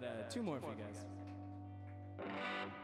got two more for you guys.